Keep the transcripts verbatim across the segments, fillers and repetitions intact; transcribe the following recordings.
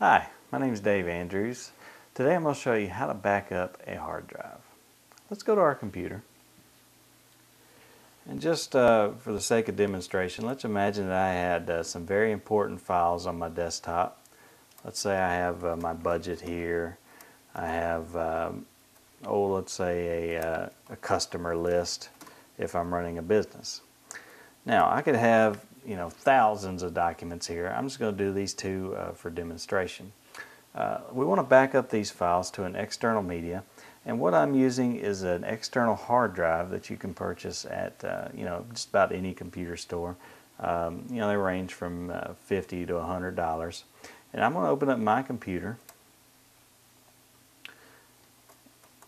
Hi, my name is Dave Andrews. Today I'm going to show you how to back up a hard drive. Let's go to our computer. And just uh, for the sake of demonstration, let's imagine that I had uh, some very important files on my desktop. Let's say I have uh, my budget here. I have, um, oh, let's say a, uh, a customer list if I'm running a business. Now, I could have you know, thousands of documents here. I'm just going to do these two uh, for demonstration. Uh, we want to back up these files to an external media, and what I'm using is an external hard drive that you can purchase at uh, you know, just about any computer store. Um, you know, they range from uh, fifty to a hundred dollars. And I'm going to open up my computer,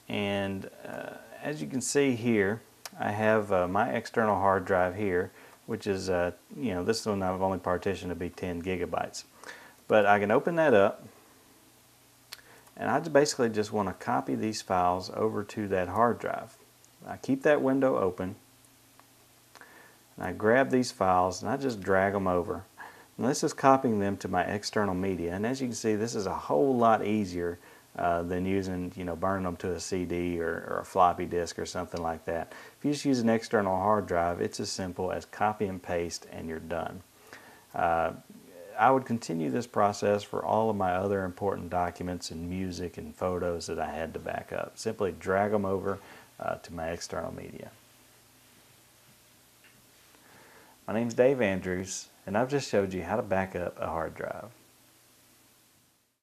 and uh, as you can see here, I have uh, my external hard drive here, which is, uh, you know, this one I've only partitioned to be ten gigabytes. But I can open that up, and I basically just want to copy these files over to that hard drive. I keep that window open, and I grab these files, and I just drag them over. And this is copying them to my external media, and as you can see, this is a whole lot easier Uh, than using, you know, burning them to a C D or, or a floppy disk or something like that. If you just use an external hard drive, it's as simple as copy and paste and you're done. Uh, I would continue this process for all of my other important documents and music and photos that I had to back up. Simply drag them over uh, to my external media. My name's Dave Andrews, and I've just showed you how to back up a hard drive.